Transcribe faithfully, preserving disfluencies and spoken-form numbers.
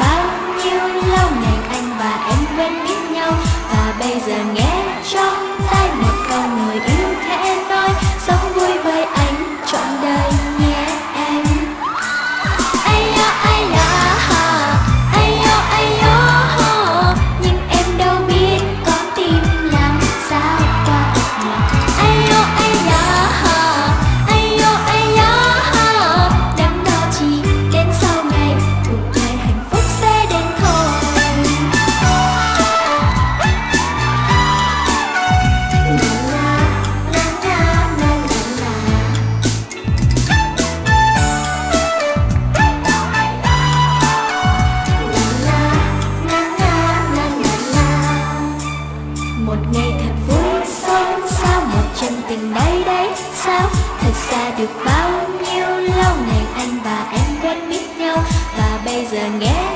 bao nhiêu lâu ngày anh và em quen biết nhau, và bây giờ nghe trong tai một câu người yêu khẽ nói, sống vui với anh trọn đời nhé em. Ai yo ai là ha, ai yo ai yo, nhưng em đâu biết có tim làm sao qua được. Ai yo ai là ha, ai yo ai yo, đắn đo chỉ đến sau ngày cuộc đời hạnh phúc sẽ đến thôi. Một ngày thật vui sống sao, một chân tình đây đấy sao, thật xa được bao nhiêu lâu ngày anh và em quen biết nhau, và bây giờ nghe